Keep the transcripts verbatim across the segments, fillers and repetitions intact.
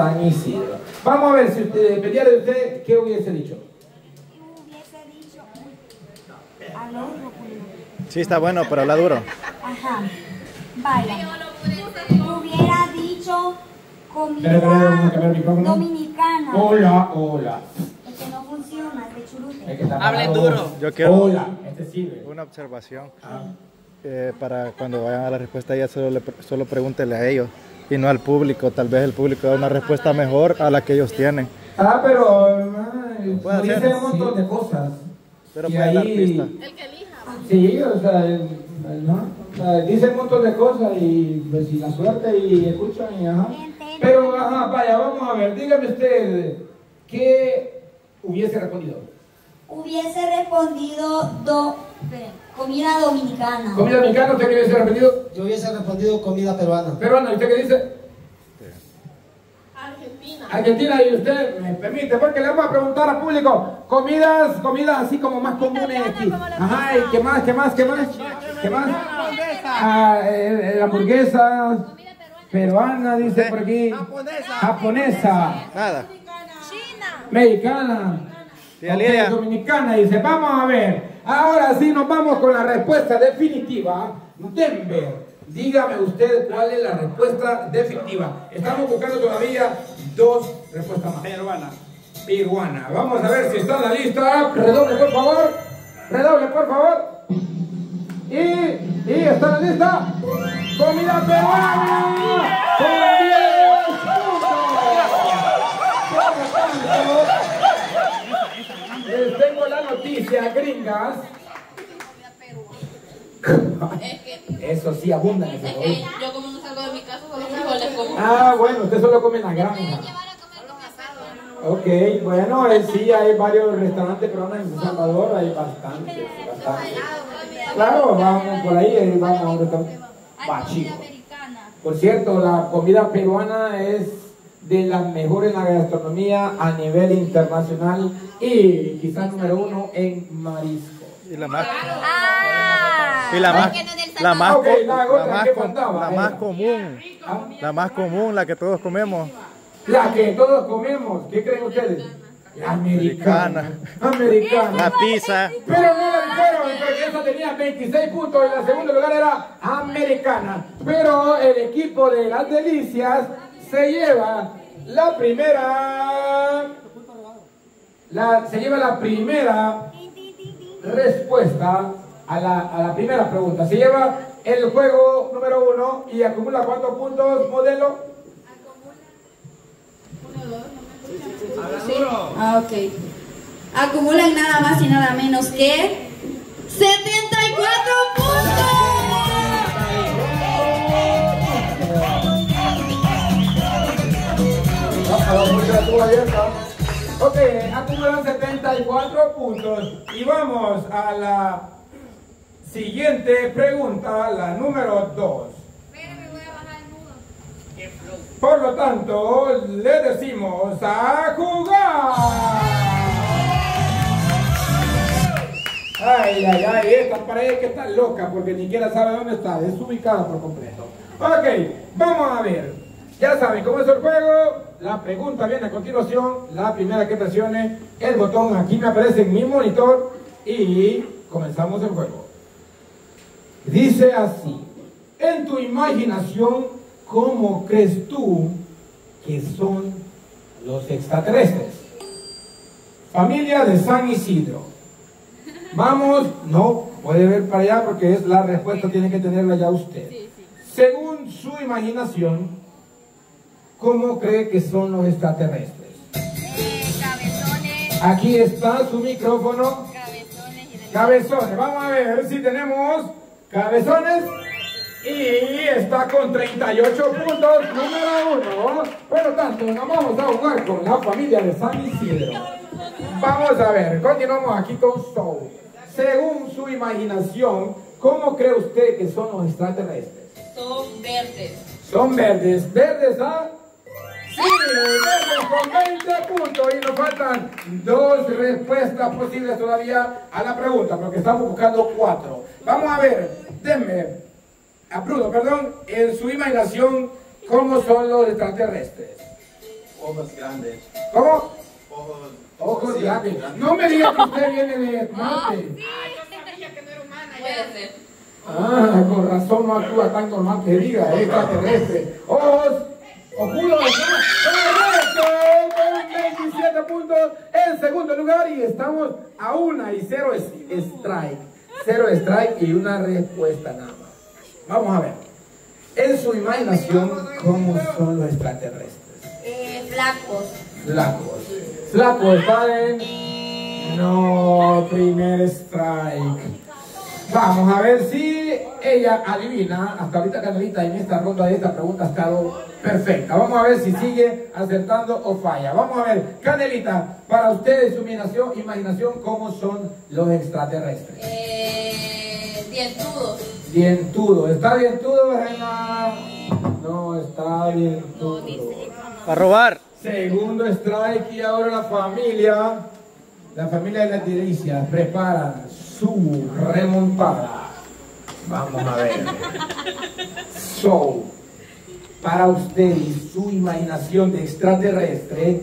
San Isidro. Vamos a ver si usted, pediría de usted, ¿qué hubiese dicho? Sí, está bueno, pero habla duro. Ajá. Vaya. Hubiera dicho comida dominicana. Hola, hola. Es que no funciona, es de churute. Es que hable duro. Yo quiero hola. Este sirve. Una observación. Ah. Eh, para cuando vayan a la respuesta, ya solo, le, solo pregúntele a ellos y no al público. Tal vez el público da una respuesta mejor a la que ellos tienen. Ah, pero man, dice un montón de cosas. Pero y ahí, el artista. El que elija. Sí, o sea, el, el, ¿no? O sea, dice un montón de cosas y pues y la suerte y escuchan y ajá. Pero ajá, vaya, vamos a ver, dígame usted, ¿qué hubiese respondido? Hubiese respondido do, comida dominicana. ¿Comida dominicana? ¿Usted qué hubiese respondido? Yo hubiese respondido comida peruana. Peruana, ¿y usted qué dice? Argentina. Argentina, y usted me permite, porque le vamos a preguntar al público comidas, comidas así como más comunes aquí. Ajá, ¿y qué más, qué más, qué más? ¿Qué más? Ah, eh, eh, hamburguesas. Peruana, dice por aquí. Japonesa. Japonesa. Nada. China. Mexicana. Okay, dominicana, dice. Vamos a ver. Ahora sí nos vamos con la respuesta definitiva. Denver. Dígame usted cuál es la respuesta definitiva. Estamos buscando todavía dos respuestas más. Peruana. Peruana. Vamos a ver si está en la lista. Redoble, por favor. Redoble, por favor. Y, y está en la lista. Comida peruana. Con diez puntos. Les tengo la noticia, gringas. Eso sí, abunda en ese país. Yo como no salgo de mi casa, solo frijoles como. Ah, bueno, usted solo come en la granja. Ok, bueno, sí, hay varios restaurantes peruanos en San Salvador, hay bastantes, bastantes. Claro, vamos por ahí, vamos a un restaurante bachico. Por cierto, la comida peruana es de las mejores en la gastronomía a nivel internacional y quizás número uno en marisco. Y la más... Y la más, la más, okay, la, la, más contaba, la más común, ¿Ah? la más común, la que todos comemos. La que todos comemos, ¿qué creen ustedes? La americana. Americana. La pizza. Pero no la dijeron, porque esa tenía veintiséis puntos y la segunda lugar era americana. Pero el equipo de las delicias se lleva la primera, la, se lleva la primera respuesta. A la, a la primera pregunta. Se lleva el juego número uno y acumula cuántos puntos, modelo. Acumula. uno, dos, Ah, ok. Acumulan nada más y nada menos que setenta y cuatro puntos. Ok, acumulan setenta y cuatro puntos. Y vamos a la siguiente pregunta, la número dos. Por lo tanto, le decimos a jugar. Ay, ay, ay, esta pared que está loca porque ni siquiera sabe dónde está, desubicada por completo. Ok, vamos a ver. Ya saben cómo es el juego. La pregunta viene a continuación. La primera que presione el botón, aquí me aparece en mi monitor y comenzamos el juego. Dice así: en tu imaginación, ¿cómo crees tú que son los extraterrestres? Familia de San Isidro. Vamos, no, puede ver para allá porque es la respuesta, sí. Tiene que tenerla ya usted. Sí, sí. Según su imaginación, ¿cómo cree que son los extraterrestres? Sí, cabezones. Aquí está su micrófono. Cabezones. Y el... Cabezones, vamos a ver si tenemos... Cabezones, y está con treinta y ocho puntos, número uno. Por lo tanto, nos vamos a jugar con la familia de San Isidro. Vamos a ver, continuamos aquí con Soul. Según su imaginación, ¿cómo cree usted que son los extraterrestres? Son verdes. Son verdes, verdes a... Sí, verdes con veinte puntos, y nos faltan dos respuestas posibles todavía a la pregunta, porque estamos buscando cuatro. Vamos a ver, denme, aprudo, perdón, en su imaginación, ¿cómo son los extraterrestres? Ojos grandes. ¿Cómo? Ojos, ojos sí, grandes. grandes. No me digas que usted viene de Marte. No, sí. Ah, yo sabía que no era humana. Puede ser. Ah, con razón no actúa tan normal que diga, es extraterrestre. Ojos oscuros. veintisiete puntos en segundo lugar y estamos a una y cero strike. Cero strike y una respuesta nada más. Vamos a ver. En su imaginación, ¿cómo son los extraterrestres? Eh, flacos. Flacos. Flacos, ¿saben? No, primer strike. Vamos a ver si ella adivina. Hasta ahorita Carlita en esta ronda de esta pregunta ha estado perfecta. Vamos a ver si sigue acertando o falla. Vamos a ver, Canelita, para ustedes, su imaginación, imaginación, ¿cómo son los extraterrestres? Eh, dientudos. Dientudos. ¿Está dientudo, Reina? No, está dientudo. A robar. Segundo strike y ahora la familia, la familia de las delicias, prepara su remontada. Vamos a ver. So, para usted y su imaginación de extraterrestre,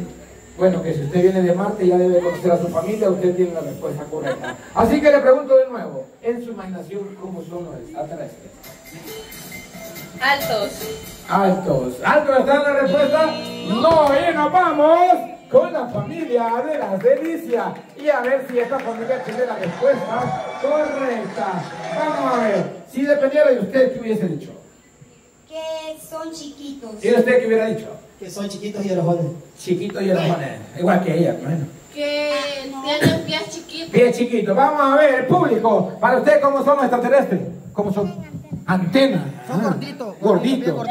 bueno, que si usted viene de Marte ya debe conocer a su familia, usted tiene la respuesta correcta. Así que le pregunto de nuevo, en su imaginación, ¿cómo son los extraterrestres? Altos. Altos. ¿Altos está la respuesta? No, y nos vamos con la familia de las delicias. Y a ver si esta familia tiene la respuesta correcta. Vamos a ver, si dependiera de usted, ¿qué hubiese dicho? Que son chiquitos. ¿Y usted qué hubiera dicho? Que son chiquitos y enojones. Chiquitos y enojones, igual que ella, bueno. Que tienen pies chiquitos. Pies chiquitos. Vamos a ver, el público, para usted, ¿cómo son los extraterrestres? ¿Cómo son? Antenas. Son gorditos. Gorditos.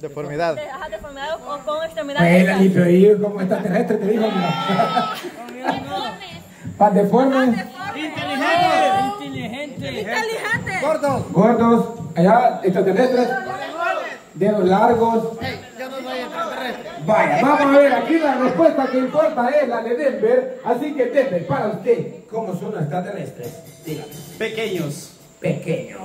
Deformidad. Ajá, deformidad o con extremidad. Bueno, y pero yo como extraterrestre te digo. Para deformes. Inteligentes. Inteligentes. Gordos. Gordos. Allá, extraterrestres. Dedos largos. Vaya, vamos a ver, aquí la respuesta que importa es la de Denver. Así que Denver, para usted, ¿cómo son los extraterrestres? Dígame. Pequeños. Pequeños.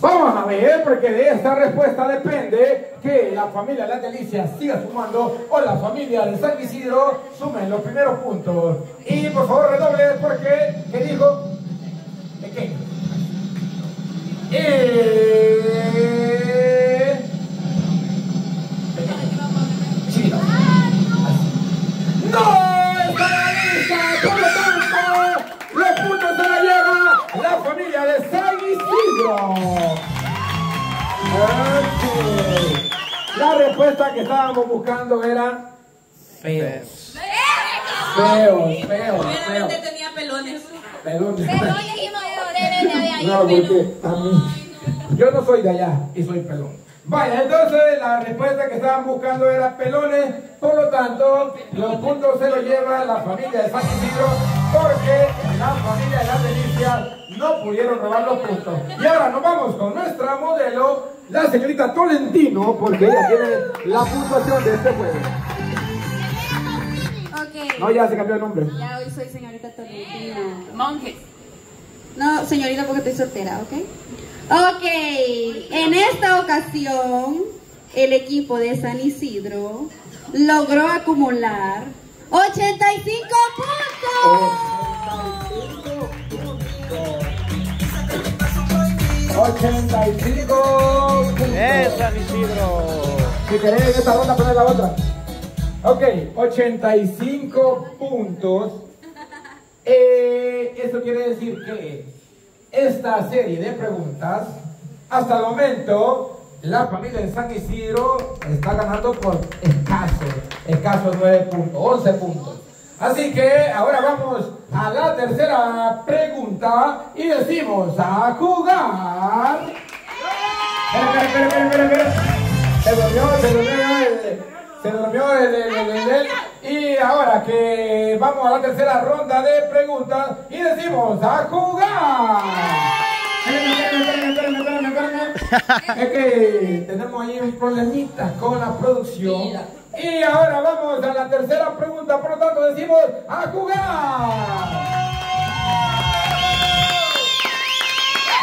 Vamos a ver, porque de esta respuesta depende que la familia de las delicias siga sumando o la familia de San Isidro sume los primeros puntos. Y por favor redoble porque, ¿qué dijo? Pequeño. Eh... Chiquito. ¡No! ¡Está la lista! ¡Por lo tanto! ¡Los puntos se la lleva la familia de San Isidro! La respuesta que estábamos buscando era feos. Feos, feos, feos. Tenía pelones. Pelones. Pelones y mayores. No, porque a mí, yo no soy de allá y soy pelón. Vaya, entonces la respuesta que estaban buscando era pelones. Por lo tanto, los puntos se los lleva la familia de San Isidro porque la familia de las delicias no pudieron robar los puntos. Y ahora nos vamos con nuestra modelo, la señorita Tolentino, porque ella tiene la puntuación de este juego. Okay. No, ya se cambió el nombre. Ya hoy soy señorita Tolentino. Monjes. No, señorita, porque estoy soltera, ¿ok? Ok, en esta ocasión, el equipo de San Isidro logró acumular ochenta y cinco puntos. ochenta y cinco puntos. ¡Es San Isidro! Si querés en esta ronda poner la otra. Ok, ochenta y cinco puntos. Eh, eso quiere decir que esta serie de preguntas, hasta el momento, la familia de San Isidro está ganando por escasos, escasos nueve puntos, once puntos. Así que ahora vamos a la tercera pregunta y decimos a jugar. Espera, espera, espera, espera, espera. Se durmió, se durmió, el, se durmió el, el, el, el, el. Y ahora que vamos a la tercera ronda de preguntas y decimos a jugar. Es que tenemos ahí un problemita con la producción. Y ahora vamos a la tercera pregunta, por lo tanto decimos a jugar.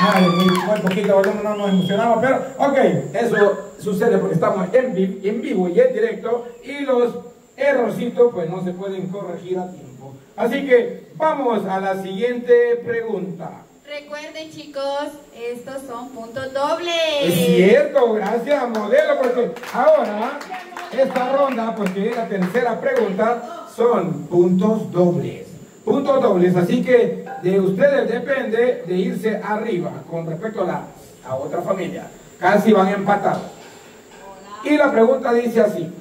Ay, muy poquito, algunos no nos emocionamos, pero ok, eso sucede porque estamos en, vi en vivo y en directo y los errorcitos pues no se pueden corregir a tiempo. Así que vamos a la siguiente pregunta. Recuerden chicos, estos son puntos dobles. Es cierto, gracias modelo, porque ahora esta ronda, porque es la tercera pregunta, son puntos dobles. Puntos dobles, así que de ustedes depende de irse arriba con respecto a la a otra familia. Casi van empatados. Y la pregunta dice así: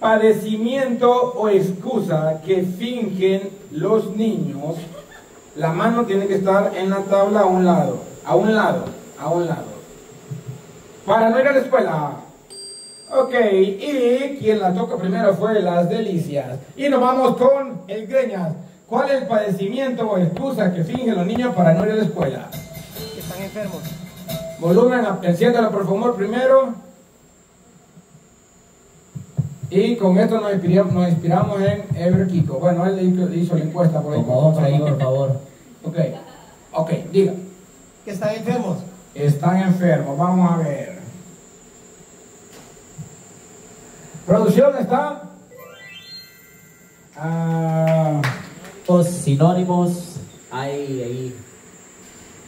padecimiento o excusa que fingen los niños. La mano tiene que estar en la tabla a un lado, a un lado, a un lado. Para no ir a la escuela. Ok, y quien la toca primero fue Las Delicias. Y nos vamos con el Greñas. ¿Cuál es el padecimiento o excusa que fingen los niños para no ir a la escuela? Que están enfermos. Volumen, enciéndalo por favor primero. Y con esto nos inspiramos, nos inspiramos en Ever Kiko. Bueno, él hizo la encuesta por ahí. Por favor, por favor. Ok, ok, diga. Que están enfermos. Están enfermos, vamos a ver. Producción está. Ah, los sinónimos hay ahí.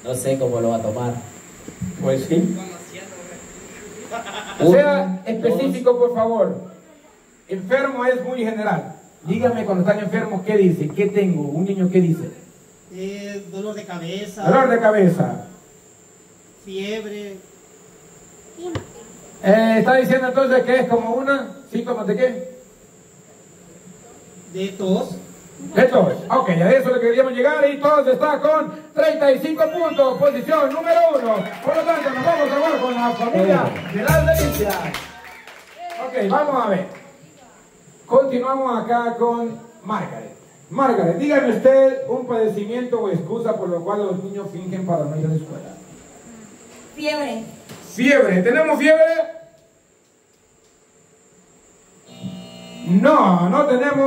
No sé cómo lo va a tomar. Pues sí. O sea específico, por favor. Enfermo es muy general. Dígame cuando están enfermos, ¿qué dice? ¿Qué tengo? ¿Un niño qué dice? Eh, dolor de cabeza. Dolor de cabeza. Fiebre. Eh, ¿Está diciendo entonces que es como una? ¿Síntomas de qué? De tos. De tos. Ok, a eso le queríamos llegar y todos está con treinta y cinco puntos, posición número uno. Por lo tanto, nos vamos a ver con la familia de Las Delicias. Ok, vamos a ver. Continuamos acá con Margaret. Margaret, dígame usted un padecimiento o excusa por lo cual los niños fingen para no ir a la escuela. Fiebre. Fiebre, ¿tenemos fiebre? No, no tenemos.